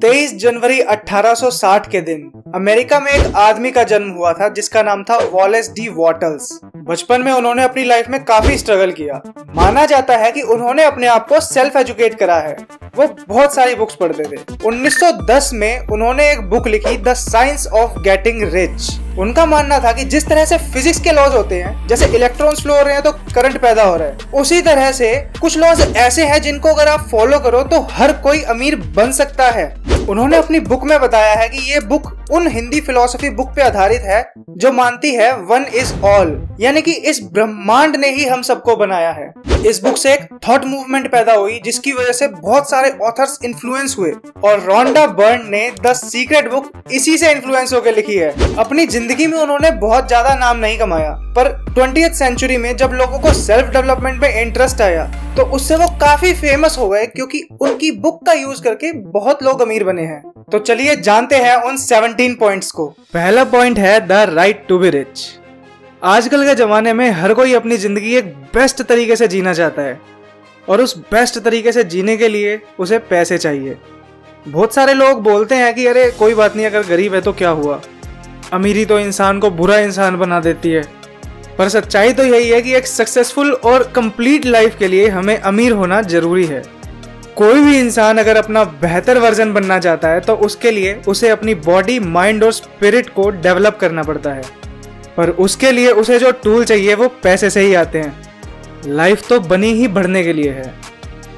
23 जनवरी 1860 के दिन अमेरिका में एक आदमी का जन्म हुआ था जिसका नाम था वॉलेस डी वॉटल्स। बचपन में उन्होंने अपनी लाइफ में काफी स्ट्रगल किया। माना जाता है कि उन्होंने अपने आप को सेल्फ एजुकेट करा है। वो बहुत सारी बुक्स पढ़ते थे। 1910 में उन्होंने एक बुक लिखी the science of getting rich. उनका मानना था कि जिस तरह से फिजिक्स के लॉज होते हैं, जैसे इलेक्ट्रॉन्स फ्लो हो रहे हैं तो करंट पैदा हो रहा है, उसी तरह से कुछ लॉज ऐसे हैं जिनको अगर आप फॉलो करो तो हर कोई अमीर बन सकता है। उन्होंने अपनी बुक में बताया है कि ये बुक उन हिंदी फिलोसफी बुक पे आधारित है जो मानती है वन इज ऑल, यानी कि इस ब्रह्मांड ने ही हम सबको बनाया है। इस बुक से एक थॉट मूवमेंट पैदा हुई जिसकी वजह से बहुत सारे ऑथर्स इन्फ्लुएंस हुए और रॉन्डा बर्न ने द सीक्रेट बुक इसी से इन्फ्लुएंस होकर लिखी है। अपनी जिंदगी में उन्होंने बहुत ज्यादा नाम नहीं कमाया, पर 20th सेंचुरी में जब लोगों को सेल्फ डेवलपमेंट में इंटरेस्ट आया तो उससे वो काफी फेमस हो गए, क्योंकि उनकी बुक का यूज करके बहुत लोग अमीर बने हैं। तो चलिए जानते हैं उन 17 पॉइंट्स को। पहला पॉइंट है the right to be rich. आजकल के जमाने में हर कोई अपनी जिंदगी एक बेस्ट तरीके से जीना चाहता है और उस बेस्ट तरीके से जीने के लिए उसे पैसे चाहिए। बहुत सारे लोग बोलते हैं कि अरे कोई बात नहीं, अगर गरीब है तो क्या हुआ, अमीरी तो इंसान को बुरा इंसान बना देती है। पर सच्चाई तो यही है कि एक सक्सेसफुल और कंप्लीट लाइफ के लिए हमें अमीर होना जरूरी है। कोई भी इंसान अगर अपना बेहतर वर्जन बनना चाहता है तो उसके लिए उसे अपनी बॉडी, माइंड और स्पिरिट को डेवलप करना पड़ता है, पर उसके लिए उसे जो टूल चाहिए वो पैसे से ही आते हैं। लाइफ तो बनी ही बढ़ने के लिए है।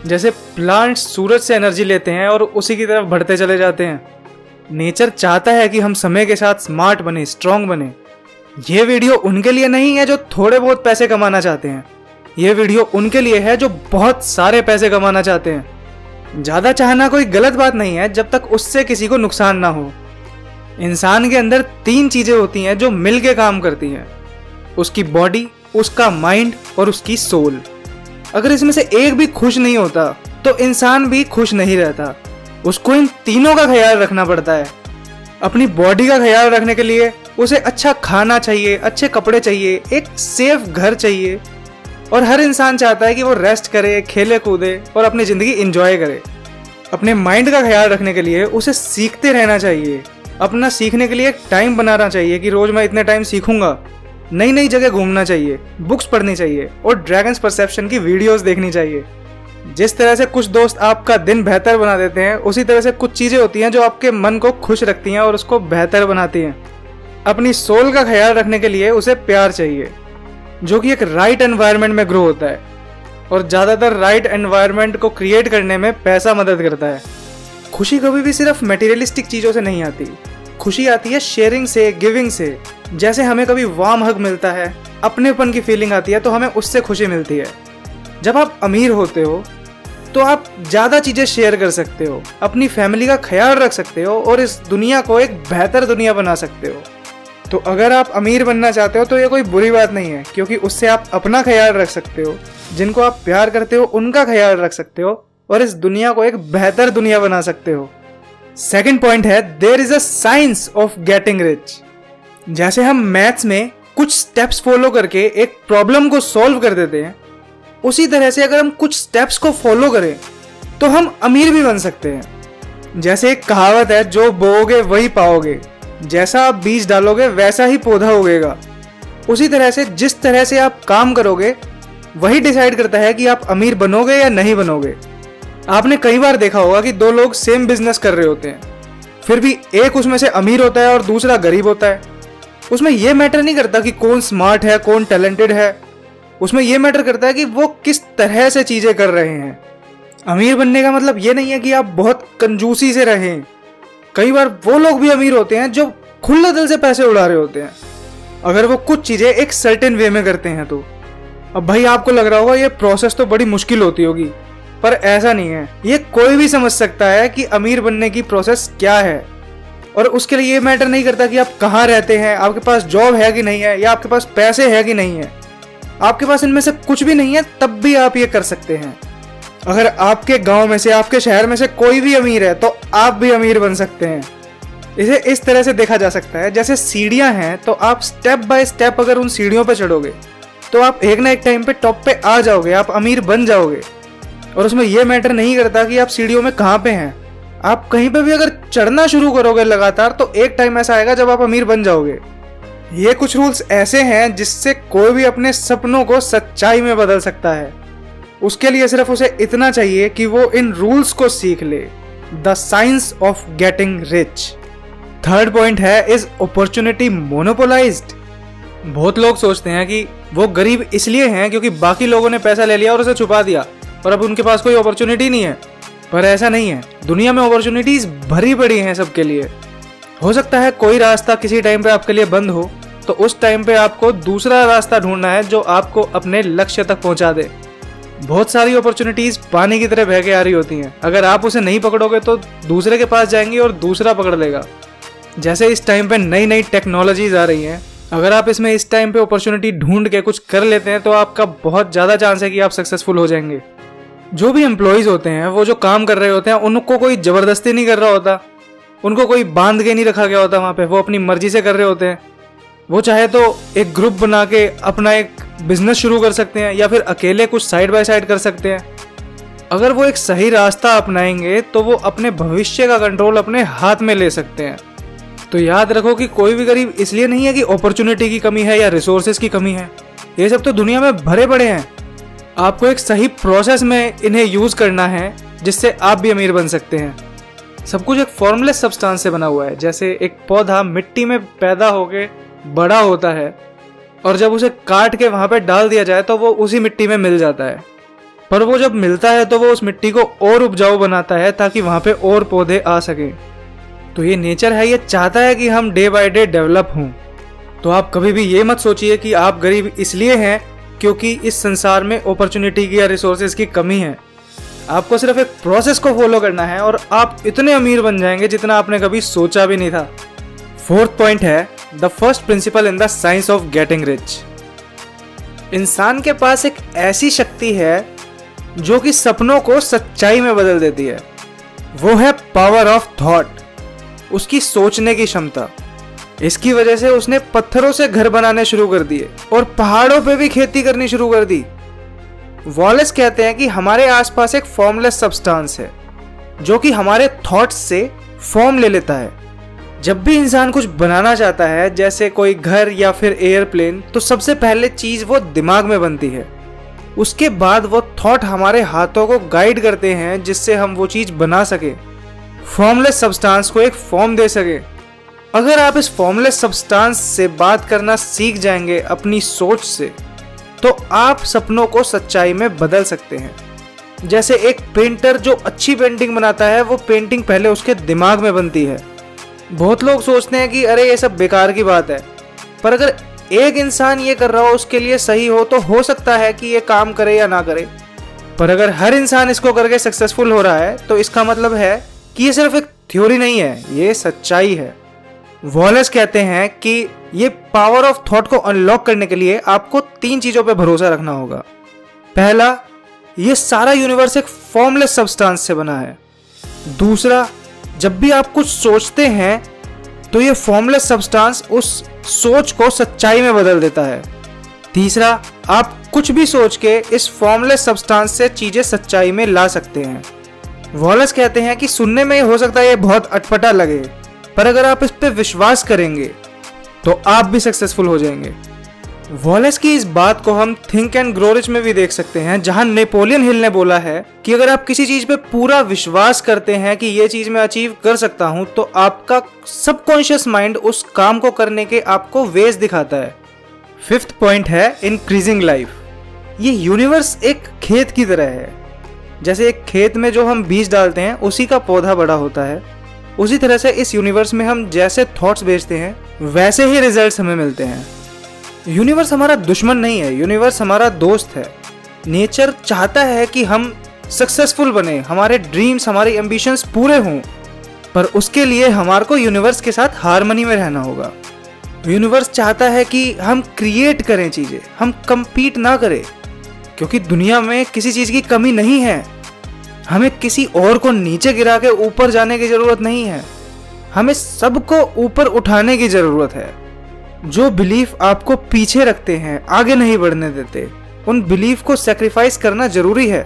जैसे प्लांट्स सूरज से एनर्जी लेते हैं और उसी की तरफ बढ़ते चले जाते हैं, नेचर चाहता है कि हम समय के साथ स्मार्ट बने, स्ट्रॉन्ग बने। ये वीडियो उनके लिए नहीं है जो थोड़े बहुत पैसे कमाना चाहते हैं, ये वीडियो उनके लिए है जो बहुत सारे पैसे कमाना चाहते हैं। ज़्यादा चाहना कोई गलत बात नहीं है जब तक उससे किसी को नुकसान ना हो। इंसान के अंदर 3 चीज़ें होती हैं जो मिल के काम करती हैं, उसकी बॉडी, उसका माइंड और उसकी सोल। अगर इसमें से एक भी खुश नहीं होता तो इंसान भी खुश नहीं रहता। उसको इन तीनों का ख्याल रखना पड़ता है। अपनी बॉडी का ख्याल रखने के लिए उसे अच्छा खाना चाहिए, अच्छे कपड़े चाहिए, एक सेफ घर चाहिए, और हर इंसान चाहता है कि वो रेस्ट करे, खेले कूदे और अपनी ज़िंदगी एंजॉय करे। अपने माइंड का ख्याल रखने के लिए उसे सीखते रहना चाहिए। अपना सीखने के लिए एक टाइम बनाना चाहिए कि रोज़ मैं इतने टाइम सीखूंगा। नई नई जगह घूमना चाहिए, बुक्स पढ़नी चाहिए और ड्रैगन्स परसेप्शन की वीडियोज़ देखनी चाहिए। जिस तरह से कुछ दोस्त आपका दिन बेहतर बना देते हैं, उसी तरह से कुछ चीज़ें होती हैं जो आपके मन को खुश रखती हैं और उसको बेहतर बनाती हैं। अपनी सोल का ख्याल रखने के लिए उसे प्यार चाहिए, जो कि एक राइट एनवायरनमेंट में ग्रो होता है, और ज़्यादातर राइट एनवायरनमेंट को क्रिएट करने में पैसा मदद करता है। खुशी कभी भी सिर्फ मटेरियलिस्टिक चीज़ों से नहीं आती, खुशी आती है शेयरिंग से, गिविंग से। जैसे हमें कभी वार्म हग मिलता है, अपनेपन की फीलिंग आती है, तो हमें उससे खुशी मिलती है। जब आप अमीर होते हो तो आप ज़्यादा चीज़ें शेयर कर सकते हो, अपनी फैमिली का ख्याल रख सकते हो और इस दुनिया को एक बेहतर दुनिया बना सकते हो। तो अगर आप अमीर बनना चाहते हो तो ये कोई बुरी बात नहीं है, क्योंकि उससे आप अपना ख्याल रख सकते हो, जिनको आप प्यार करते हो उनका ख्याल रख सकते हो और इस दुनिया को एक बेहतर दुनिया बना सकते हो। सेकेंड पॉइंट है there is a science of getting rich. जैसे हम मैथ्स में कुछ स्टेप्स फॉलो करके एक प्रॉब्लम को सॉल्व कर देते हैं, उसी तरह से अगर हम कुछ स्टेप्स को फॉलो करें तो हम अमीर भी बन सकते हैं। जैसे एक कहावत है, जो बोओगे वही पाओगे, जैसा आप बीज डालोगे वैसा ही पौधा उगेगा। उसी तरह से जिस तरह से आप काम करोगे वही डिसाइड करता है कि आप अमीर बनोगे या नहीं बनोगे। आपने कई बार देखा होगा कि 2 लोग सेम बिजनेस कर रहे होते हैं, फिर भी एक उसमें से अमीर होता है और दूसरा गरीब होता है। उसमें यह मैटर नहीं करता कि कौन स्मार्ट है, कौन टैलेंटेड है, उसमें यह मैटर करता है कि वो किस तरह से चीज़ें कर रहे हैं। अमीर बनने का मतलब ये नहीं है कि आप बहुत कंजूसी से रहें। कई बार वो लोग भी अमीर होते हैं जो खुले दिल से पैसे उड़ा रहे होते हैं, अगर वो कुछ चीज़ें एक सर्टेन वे में करते हैं तो। अब भाई आपको लग रहा होगा ये प्रोसेस तो बड़ी मुश्किल होती होगी, पर ऐसा नहीं है। ये कोई भी समझ सकता है कि अमीर बनने की प्रोसेस क्या है, और उसके लिए ये मैटर नहीं करता कि आप कहाँ रहते हैं, आपके पास जॉब है कि नहीं है, या आपके पास पैसे है कि नहीं है। आपके पास इनमें से कुछ भी नहीं है तब भी आप ये कर सकते हैं। अगर आपके गांव में से, आपके शहर में से कोई भी अमीर है तो आप भी अमीर बन सकते हैं। इसे इस तरह से देखा जा सकता है, जैसे सीढ़ियां हैं तो आप स्टेप बाय स्टेप अगर उन सीढ़ियों पर चढ़ोगे तो आप एक ना एक टाइम पे टॉप पे आ जाओगे, आप अमीर बन जाओगे। और उसमें यह मैटर नहीं करता कि आप सीढ़ियों में कहाँ पे हैं, आप कहीं पे भी अगर चढ़ना शुरू करोगे लगातार तो एक टाइम ऐसा आएगा जब आप अमीर बन जाओगे। ये कुछ रूल्स ऐसे हैं जिससे कोई भी अपने सपनों को सच्चाई में बदल सकता है। उसके लिए सिर्फ उसे इतना चाहिए कि वो इन रूल्स को सीख ले। The science of getting rich. Third point है, इज अपॉर्चुनिटी मोनोपोलाइज्ड। बहुत लोग सोचते हैं कि वो गरीब इसलिए हैं क्योंकि बाकी लोगों ने पैसा ले लिया और उसे छुपा दिया और अब उनके पास कोई अपॉर्चुनिटी नहीं है, पर ऐसा नहीं है। दुनिया में अपॉर्चुनिटीज भरी पड़ी हैं सबके लिए। हो सकता है कोई रास्ता किसी टाइम पे आपके लिए बंद हो, तो उस टाइम पे आपको दूसरा रास्ता ढूंढना है जो आपको अपने लक्ष्य तक पहुंचा दे। बहुत सारी अपॉर्चुनिटीज पानी की तरह बह के आ रही होती हैं, अगर आप उसे नहीं पकड़ोगे तो दूसरे के पास जाएंगी और दूसरा पकड़ लेगा। जैसे इस टाइम पे नई नई टेक्नोलॉजीज आ रही हैं, अगर आप इसमें इस टाइम पे अपॉर्चुनिटी ढूंढ के कुछ कर लेते हैं तो आपका बहुत ज़्यादा चांस है कि आप सक्सेसफुल हो जाएंगे। जो भी एम्प्लॉयज़ होते हैं, वो जो काम कर रहे होते हैं, उनको कोई ज़बरदस्ती नहीं कर रहा होता, उनको कोई बांध के नहीं रखा गया होता वहाँ पे, वो अपनी मर्जी से कर रहे होते हैं। वो चाहे तो एक ग्रुप बना के अपना एक बिजनेस शुरू कर सकते हैं या फिर अकेले कुछ साइड बाय साइड कर सकते हैं। अगर वो एक सही रास्ता अपनाएंगे तो वो अपने भविष्य का कंट्रोल अपने हाथ में ले सकते हैं। तो याद रखो कि कोई भी गरीब इसलिए नहीं है कि अपॉर्चुनिटी की कमी है या रिसोर्सेज की कमी है। ये सब तो दुनिया में भरे पड़े हैं। आपको एक सही प्रोसेस में इन्हें यूज़ करना है जिससे आप भी अमीर बन सकते हैं। सब कुछ एक फॉर्मलेस सब्सटेंस से बना हुआ है। जैसे एक पौधा मिट्टी में पैदा होके बड़ा होता है और जब उसे काट के वहाँ पर डाल दिया जाए तो वो उसी मिट्टी में मिल जाता है, पर वो जब मिलता है तो वो उस मिट्टी को और उपजाऊ बनाता है ताकि वहाँ पर और पौधे आ सकें। तो ये नेचर है, ये चाहता है कि हम डे बाय डे डेवलप हों। तो आप कभी भी ये मत सोचिए कि आप गरीब इसलिए हैं क्योंकि इस संसार में अपॉर्चुनिटी की या रिसोर्सेज की कमी है। आपको सिर्फ एक प्रोसेस को फॉलो करना है और आप इतने अमीर बन जाएंगे जितना आपने कभी सोचा भी नहीं था। फोर्थ पॉइंट है, the first principle in the science of getting rich. इंसान के पास एक ऐसी शक्ति है जो कि सपनों को सच्चाई में बदल देती है। वो है पावर ऑफ थॉट, उसकी सोचने की क्षमता। इसकी वजह से उसने पत्थरों से घर बनाने शुरू कर दिए और पहाड़ों पे भी खेती करनी शुरू कर दी। वॉलेस कहते हैं कि हमारे आसपास एक फॉर्मलेस सब्सटेंस है जो कि हमारे थॉट्स से फॉर्म ले लेता है। जब भी इंसान कुछ बनाना चाहता है, जैसे कोई घर या फिर एयरप्लेन, तो सबसे पहले चीज़ वो दिमाग में बनती है। उसके बाद वो थॉट हमारे हाथों को गाइड करते हैं जिससे हम वो चीज़ बना सकें, फॉर्मलेस सब्सटेंस को एक फॉर्म दे सके। अगर आप इस फॉर्मलेस सब्सटेंस से बात करना सीख जाएंगे अपनी सोच से, तो आप सपनों को सच्चाई में बदल सकते हैं। जैसे एक पेंटर जो अच्छी पेंटिंग बनाता है, वो पेंटिंग पहले उसके दिमाग में बनती है। बहुत लोग सोचते हैं कि अरे ये सब बेकार की बात है, पर अगर एक इंसान ये कर रहा हो, उसके लिए सही हो, तो हो सकता है कि ये काम करे या ना करे। पर अगर हर इंसान इसको करके सक्सेसफुल हो रहा है तो इसका मतलब है कि ये सिर्फ एक थ्योरी नहीं है, ये सच्चाई है। वॉलेस कहते हैं कि ये पावर ऑफ थॉट को अनलॉक करने के लिए आपको तीन चीज़ों पे भरोसा रखना होगा। पहला, ये सारा यूनिवर्स एक फॉर्मलेस सब्सटेंस से बना है। दूसरा, जब भी आप कुछ सोचते हैं तो ये फॉर्मलेस सब्सटेंस उस सोच को सच्चाई में बदल देता है। तीसरा, आप कुछ भी सोच के इस फॉर्मलेस सब्सटेंस से चीज़ें सच्चाई में ला सकते हैं। वॉलेस कहते हैं कि सुनने में हो सकता है ये बहुत अटपटा लगे, पर अगर आप इस पर विश्वास करेंगे तो आप भी सक्सेसफुल हो जाएंगे। वॉलेस की इस बात को हम थिंक एंड ग्रो रिच में भी देख सकते हैं, जहां नेपोलियन हिल ने बोला है कि अगर आप किसी चीज़ पे पूरा विश्वास करते हैं कि ये चीज़ मैं अचीव कर सकता हूं, तो आपका सबकॉन्शियस माइंड उस काम को करने के आपको वेज दिखाता है। फिफ्थ पॉइंट है, इंक्रीजिंग लाइफ। ये यूनिवर्स एक खेत की तरह है। जैसे एक खेत में जो हम बीज डालते हैं उसी का पौधा बड़ा होता है, उसी तरह से इस यूनिवर्स में हम जैसे थॉट्स भेजते हैं वैसे ही रिजल्ट्स हमें मिलते हैं। यूनिवर्स हमारा दुश्मन नहीं है, यूनिवर्स हमारा दोस्त है। नेचर चाहता है कि हम सक्सेसफुल बने, हमारे ड्रीम्स, हमारे एम्बिशंस पूरे हों, पर उसके लिए हमारे को यूनिवर्स के साथ हारमनी में रहना होगा। यूनिवर्स चाहता है कि हम क्रिएट करें चीज़ें, हम कम्पीट ना करें, क्योंकि दुनिया में किसी चीज़ की कमी नहीं है। हमें किसी और को नीचे गिरा के ऊपर जाने की ज़रूरत नहीं है, हमें सबको ऊपर उठाने की ज़रूरत है। जो बिलीफ आपको पीछे रखते हैं, आगे नहीं बढ़ने देते, उन बिलीफ को सेक्रीफाइस करना ज़रूरी है।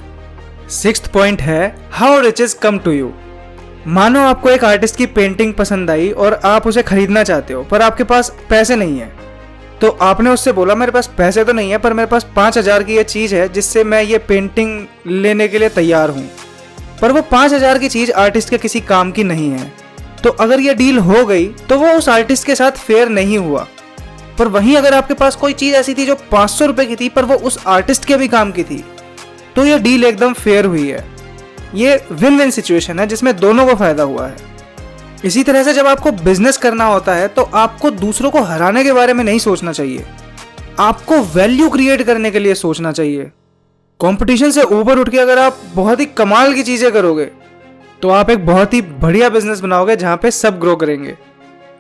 सिक्स्थ पॉइंट है, how riches come to you. मानो आपको एक आर्टिस्ट की पेंटिंग पसंद आई और आप उसे खरीदना चाहते हो पर आपके पास पैसे नहीं है, तो आपने उससे बोला मेरे पास पैसे तो नहीं है पर मेरे पास 5,000 की ये चीज़ है जिससे मैं ये पेंटिंग लेने के लिए तैयार हूँ। पर वो 5,000 की चीज़ आर्टिस्ट के किसी काम की नहीं है। तो अगर ये डील हो गई तो वो उस आर्टिस्ट के साथ फेयर नहीं हुआ। पर वहीं अगर आपके पास कोई चीज़ ऐसी थी जो 500 रुपये की थी पर वो उस आर्टिस्ट के भी काम की थी, तो ये डील एकदम फेयर हुई है। ये विन विन सिचुएशन है जिसमें दोनों को फ़ायदा हुआ है। इसी तरह से जब आपको बिजनेस करना होता है तो आपको दूसरों को हराने के बारे में नहीं सोचना चाहिए, आपको वैल्यू क्रिएट करने के लिए सोचना चाहिए। कंपटीशन से ऊपर उठ के अगर आप बहुत ही कमाल की चीज़ें करोगे तो आप एक बहुत ही बढ़िया बिजनेस बनाओगे जहाँ पे सब ग्रो करेंगे।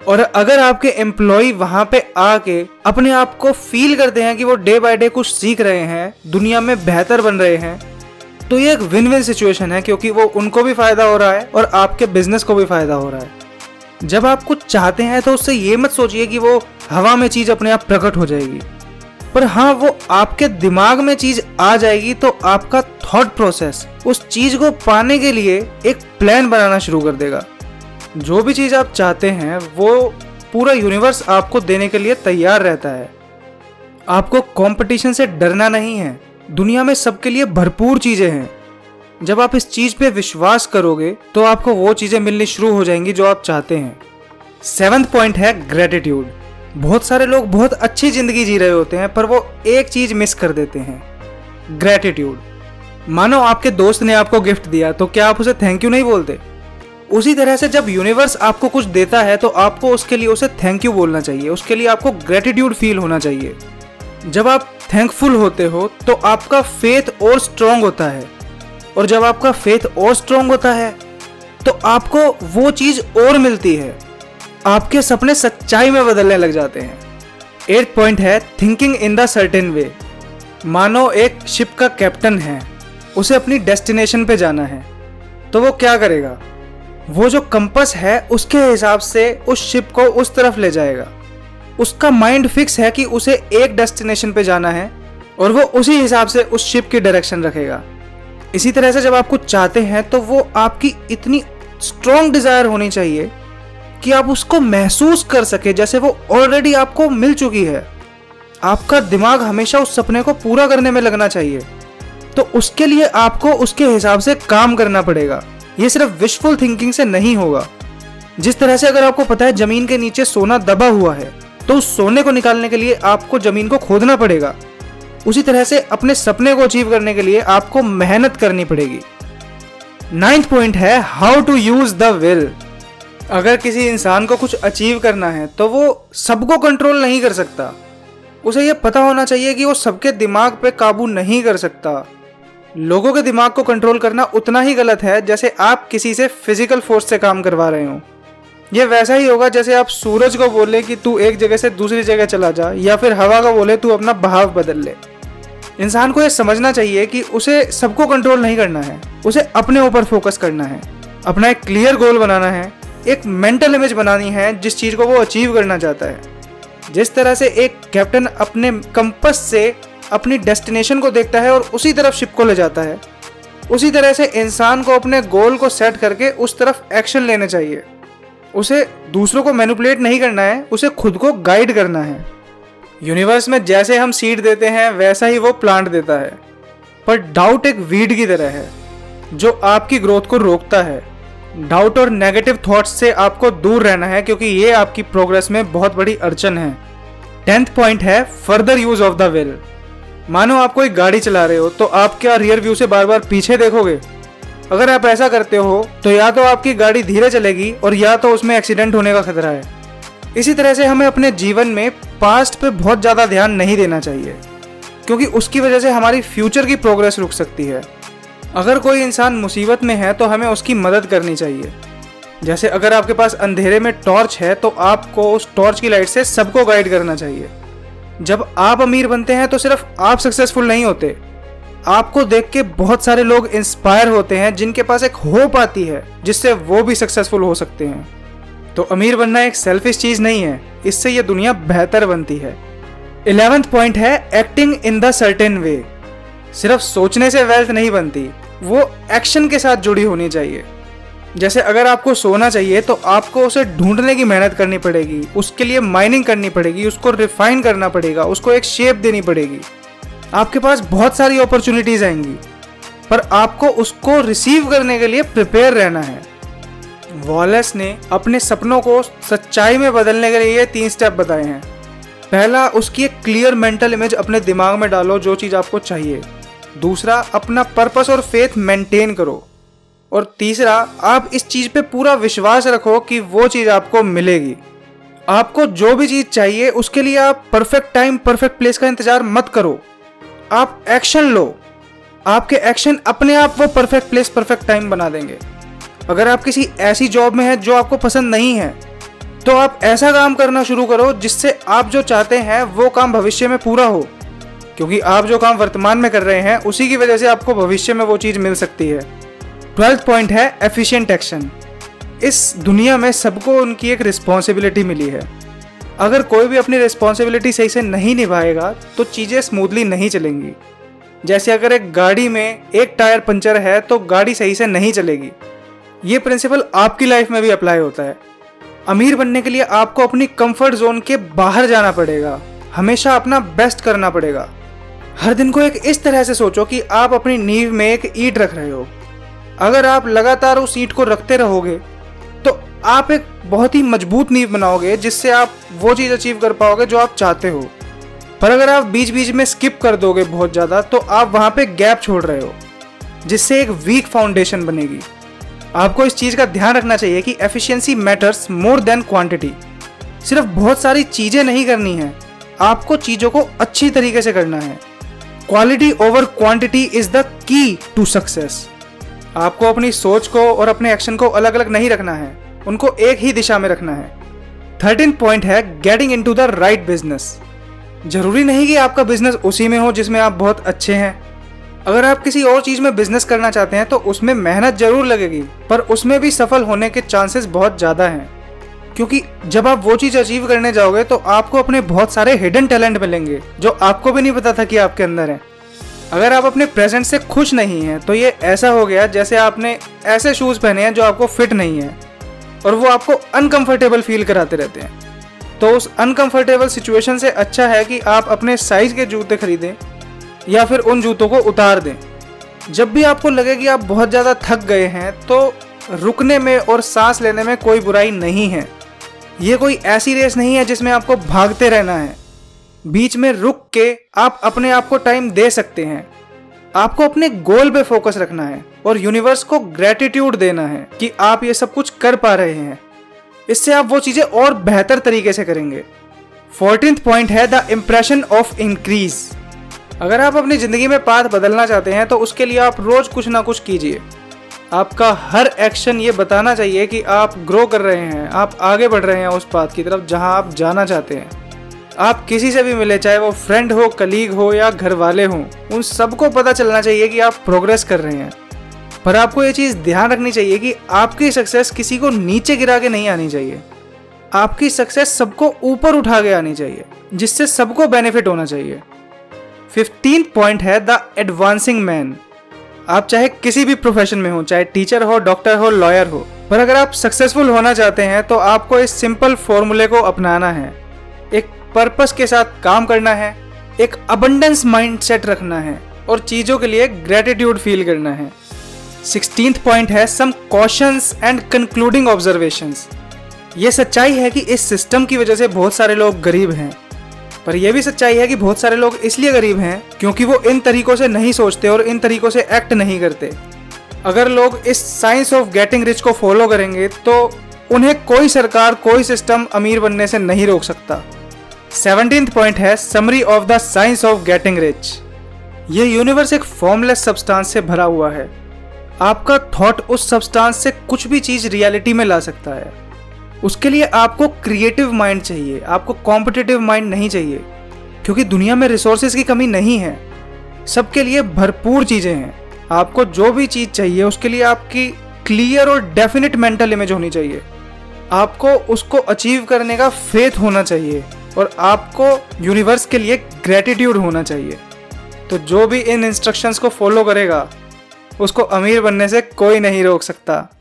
और अगर आपके एम्प्लॉय वहाँ पे आके अपने आप को फील करते हैं कि वो डे बाय डे कुछ सीख रहे हैं, दुनिया में बेहतर बन रहे हैं, तो ये एक विन विन सिचुएशन है क्योंकि वो उनको भी फ़ायदा हो रहा है और आपके बिजनेस को भी फ़ायदा हो रहा है। जब आप कुछ चाहते हैं तो उससे ये मत सोचिए कि वो हवा में चीज़ अपने आप प्रकट हो जाएगी, पर हाँ वो आपके दिमाग में चीज़ आ जाएगी तो आपका थॉट प्रोसेस उस चीज़ को पाने के लिए एक प्लान बनाना शुरू कर देगा। जो भी चीज़ आप चाहते हैं वो पूरा यूनिवर्स आपको देने के लिए तैयार रहता है। आपको कॉम्पिटिशन से डरना नहीं है, दुनिया में सबके लिए भरपूर चीज़ें हैं। जब आप इस चीज़ पे विश्वास करोगे तो आपको वो चीज़ें मिलनी शुरू हो जाएंगी जो आप चाहते हैं। 7th पॉइंट है ग्रेटिट्यूड। बहुत सारे लोग बहुत अच्छी ज़िंदगी जी रहे होते हैं पर वो एक चीज़ मिस कर देते हैं, ग्रेटिट्यूड। मानो आपके दोस्त ने आपको गिफ्ट दिया तो क्या आप उसे थैंक यू नहीं बोलते? उसी तरह से जब यूनिवर्स आपको कुछ देता है तो आपको उसके लिए उसे थैंक यू बोलना चाहिए, उसके लिए आपको ग्रेटिट्यूड फील होना चाहिए। जब आप थैंकफुल होते हो तो आपका फेथ और स्ट्रॉन्ग होता है, और जब आपका फेथ और स्ट्रॉन्ग होता है तो आपको वो चीज़ और मिलती है, आपके सपने सच्चाई में बदलने लग जाते हैं। 8th पॉइंट है thinking in the certain way. मानो एक शिप का कैप्टन है, उसे अपनी डेस्टिनेशन पे जाना है, तो वो क्या करेगा? वो जो कंपास है उसके हिसाब से उस शिप को उस तरफ ले जाएगा। उसका माइंड फिक्स है कि उसे एक डेस्टिनेशन पे जाना है और वो उसी हिसाब से उस शिप की डायरेक्शन रखेगा। इसी तरह से जब आप कुछ चाहते हैं तो वो आपकी इतनी स्ट्रॉन्ग डिज़ायर होनी चाहिए कि आप उसको महसूस कर सके जैसे वो ऑलरेडी आपको मिल चुकी है। आपका दिमाग हमेशा उस सपने को पूरा करने में लगना चाहिए, तो उसके लिए आपको उसके हिसाब से काम करना पड़ेगा। ये सिर्फ विशफुल थिंकिंग से नहीं होगा। जिस तरह से अगर आपको पता है ज़मीन के नीचे सोना दबा हुआ है तो उस सोने को निकालने के लिए आपको ज़मीन को खोदना पड़ेगा, उसी तरह से अपने सपने को अचीव करने के लिए आपको मेहनत करनी पड़ेगी। 9th पॉइंट है how to use the will. अगर किसी इंसान को कुछ अचीव करना है तो वो सबको कंट्रोल नहीं कर सकता, उसे ये पता होना चाहिए कि वो सबके दिमाग पे काबू नहीं कर सकता। लोगों के दिमाग को कंट्रोल करना उतना ही गलत है जैसे आप किसी से फिजिकल फोर्स से काम करवा रहे हो। यह वैसा ही होगा जैसे आप सूरज को बोले कि तू एक जगह से दूसरी जगह चला जा, या फिर हवा को बोले तू अपना बहाव बदल ले। इंसान को यह समझना चाहिए कि उसे सबको कंट्रोल नहीं करना है, उसे अपने ऊपर फोकस करना है, अपना एक क्लियर गोल बनाना है, एक मेंटल इमेज बनानी है जिस चीज़ को वो अचीव करना चाहता है। जिस तरह से एक कैप्टन अपने कंपास से अपनी डेस्टिनेशन को देखता है और उसी तरफ शिप को ले जाता है, उसी तरह से इंसान को अपने गोल को सेट करके उस तरफ एक्शन लेने चाहिए। उसे दूसरों को मैनिपुलेट नहीं करना है, उसे खुद को गाइड करना है। यूनिवर्स में जैसे हम सीड देते हैं वैसा ही वो प्लांट देता है, पर डाउट एक वीड की तरह है जो आपकी ग्रोथ को रोकता है। डाउट और नेगेटिव थॉट्स से आपको दूर रहना है क्योंकि ये आपकी प्रोग्रेस में बहुत बड़ी अड़चन है। 10th पॉइंट है further use of the will. मानो आप कोई गाड़ी चला रहे हो तो आप क्या रियर व्यू से बार बार पीछे देखोगे? अगर आप ऐसा करते हो तो या तो आपकी गाड़ी धीरे चलेगी और या तो उसमें एक्सीडेंट होने का खतरा है। इसी तरह से हमें अपने जीवन में पास्ट पे बहुत ज़्यादा ध्यान नहीं देना चाहिए क्योंकि उसकी वजह से हमारी फ्यूचर की प्रोग्रेस रुक सकती है। अगर कोई इंसान मुसीबत में है तो हमें उसकी मदद करनी चाहिए। जैसे अगर आपके पास अंधेरे में टॉर्च है तो आपको उस टॉर्च की लाइट से सबको गाइड करना चाहिए। जब आप अमीर बनते हैं तो सिर्फ आप सक्सेसफुल नहीं होते, आपको देख के बहुत सारे लोग इंस्पायर होते हैं जिनके पास एक होप आती है जिससे वो भी सक्सेसफुल हो सकते हैं। तो अमीर बनना एक सेल्फिश चीज़ नहीं है, इससे ये दुनिया बेहतर बनती है। 11th पॉइंट है acting in the certain way. सिर्फ सोचने से वेल्थ नहीं बनती, वो एक्शन के साथ जुड़ी होनी चाहिए। जैसे अगर आपको सोना चाहिए तो आपको उसे ढूंढने की मेहनत करनी पड़ेगी, उसके लिए माइनिंग करनी पड़ेगी, उसको रिफाइन करना पड़ेगा, उसको एक शेप देनी पड़ेगी। आपके पास बहुत सारी अपॉर्चुनिटीज आएंगी, पर आपको उसको रिसीव करने के लिए प्रिपेयर रहना है। वॉलेस ने अपने सपनों को सच्चाई में बदलने के लिए 3 स्टेप बताए हैं। पहला, उसकी एक क्लियर मेंटल इमेज अपने दिमाग में डालो जो चीज़ आपको चाहिए। दूसरा, अपना पर्पस और फेथ मेंटेन करो। और तीसरा, आप इस चीज़ पे पूरा विश्वास रखो कि वो चीज़ आपको मिलेगी। आपको जो भी चीज़ चाहिए उसके लिए आप परफेक्ट टाइम, परफेक्ट प्लेस का इंतज़ार मत करो, आप एक्शन लो। आपके एक्शन अपने आप वो परफेक्ट प्लेस, परफेक्ट टाइम बना देंगे। अगर आप किसी ऐसी जॉब में हैं जो आपको पसंद नहीं है तो आप ऐसा काम करना शुरू करो जिससे आप जो चाहते हैं वो काम भविष्य में पूरा हो, क्योंकि आप जो काम वर्तमान में कर रहे हैं उसी की वजह से आपको भविष्य में वो चीज़ मिल सकती है। 12th पॉइंट है एफिशिएंट एक्शन। इस दुनिया में सबको उनकी एक रिस्पॉन्सिबिलिटी मिली है। अगर कोई भी अपनी रिस्पॉन्सिबिलिटी सही से नहीं निभाएगा तो चीज़ें स्मूथली नहीं चलेंगी। जैसे अगर एक गाड़ी में एक टायर पंचर है तो गाड़ी सही से नहीं चलेगी। ये प्रिंसिपल आपकी लाइफ में भी अप्लाई होता है। अमीर बनने के लिए आपको अपनी कंफर्ट जोन के बाहर जाना पड़ेगा, हमेशा अपना बेस्ट करना पड़ेगा। हर दिन को एक इस तरह से सोचो कि आप अपनी नींव में एक ईंट रख रहे हो। अगर आप लगातार उस ईंट को रखते रहोगे तो आप एक बहुत ही मजबूत नींव बनाओगे जिससे आप वो चीज़ अचीव कर पाओगे जो आप चाहते हो। पर अगर आप बीच बीच में स्किप कर दोगे बहुत ज़्यादा तो आप वहाँ पे गैप छोड़ रहे हो जिससे एक वीक फाउंडेशन बनेगी। आपको इस चीज़ का ध्यान रखना चाहिए कि efficiency matters more than quantity. सिर्फ बहुत सारी चीज़ें नहीं करनी हैं, आपको चीज़ों को अच्छी तरीके से करना है। Quality over quantity is the key to success. आपको अपनी सोच को और अपने एक्शन को अलग अलग नहीं रखना है, उनको एक ही दिशा में रखना है। 13 पॉइंट है getting into the right business. जरूरी नहीं कि आपका बिजनेस उसी में हो जिसमें आप बहुत अच्छे हैं। अगर आप किसी और चीज़ में बिजनेस करना चाहते हैं तो उसमें मेहनत जरूर लगेगी, पर उसमें भी सफल होने के चांसेस बहुत ज़्यादा हैं, क्योंकि जब आप वो चीज़ अचीव करने जाओगे तो आपको अपने बहुत सारे हिडन टैलेंट मिलेंगे जो आपको भी नहीं पता था कि आपके अंदर है। अगर आप अपने प्रेजेंट से खुश नहीं हैं तो ये ऐसा हो गया जैसे आपने ऐसे शूज़ पहने हैं जो आपको फिट नहीं है और वो आपको अनकंफर्टेबल फील कराते रहते हैं। तो उस अनकंफर्टेबल सिचुएशन से अच्छा है कि आप अपने साइज़ के जूते खरीदें या फिर उन जूतों को उतार दें। जब भी आपको लगे कि आप बहुत ज़्यादा थक गए हैं तो रुकने में और सांस लेने में कोई बुराई नहीं है। ये कोई ऐसी रेस नहीं है जिसमें आपको भागते रहना है। बीच में रुक के आप अपने आप को टाइम दे सकते हैं। आपको अपने गोल पे फोकस रखना है और यूनिवर्स को ग्रेटिट्यूड देना है कि आप ये सब कुछ कर पा रहे हैं। इससे आप वो चीज़ें और बेहतर तरीके से करेंगे। 14th पॉइंट है द इम्प्रेशन ऑफ इंक्रीज। अगर आप अपनी ज़िंदगी में पाथ बदलना चाहते हैं तो उसके लिए आप रोज़ कुछ ना कुछ कीजिए। आपका हर एक्शन ये बताना चाहिए कि आप ग्रो कर रहे हैं, आप आगे बढ़ रहे हैं उस पाथ की तरफ जहाँ आप जाना चाहते हैं। आप किसी से भी मिले, चाहे वो फ्रेंड हो, कलीग हो या घर वाले हों, उन सबको पता चलना चाहिए कि आप प्रोग्रेस कर रहे हैं। पर आपको ये चीज़ ध्यान रखनी चाहिए कि आपकी सक्सेस किसी को नीचे गिरा के नहीं आनी चाहिए। आपकी सक्सेस सबको ऊपर उठा के आनी चाहिए जिससे सबको बेनिफिट होना चाहिए। 15th पॉइंट है द एडवांसिंग मैन। आप चाहे किसी भी प्रोफेशन में हो, चाहे टीचर हो, डॉक्टर हो, लॉयर हो, पर अगर आप सक्सेसफुल होना चाहते हैं तो आपको इस सिंपल फॉर्मूले को अपनाना है। एक पर्पस के साथ काम करना है, एक अबंडेंस माइंडसेट रखना है और चीज़ों के लिए ग्रेटिट्यूड फील करना है। 16th पॉइंट है some cautions and concluding observations. ये सच्चाई है कि इस सिस्टम की वजह से बहुत सारे लोग गरीब हैं, पर यह भी सच्चाई है कि बहुत सारे लोग इसलिए गरीब हैं क्योंकि वो इन तरीकों से नहीं सोचते और इन तरीकों से एक्ट नहीं करते। अगर लोग इस साइंस ऑफ गेटिंग रिच को फॉलो करेंगे तो उन्हें कोई सरकार, कोई सिस्टम अमीर बनने से नहीं रोक सकता। 17th पॉइंट है summary of the science of getting rich. ये यूनिवर्स एक फॉर्मलेस सब्सटेंस से भरा हुआ है। आपका थॉट उस सब्सटेंस से कुछ भी चीज़ रियलिटी में ला सकता है। उसके लिए आपको क्रिएटिव माइंड चाहिए, आपको कॉम्पिटिटिव माइंड नहीं चाहिए, क्योंकि दुनिया में रिसोर्सेज की कमी नहीं है। सबके लिए भरपूर चीज़ें हैं। आपको जो भी चीज़ चाहिए उसके लिए आपकी क्लियर और डेफिनेट मेंटल इमेज होनी चाहिए। आपको उसको अचीव करने का फेथ होना चाहिए और आपको यूनिवर्स के लिए ग्रेटिट्यूड होना चाहिए। तो जो भी इन इंस्ट्रक्शंस को फॉलो करेगा उसको अमीर बनने से कोई नहीं रोक सकता।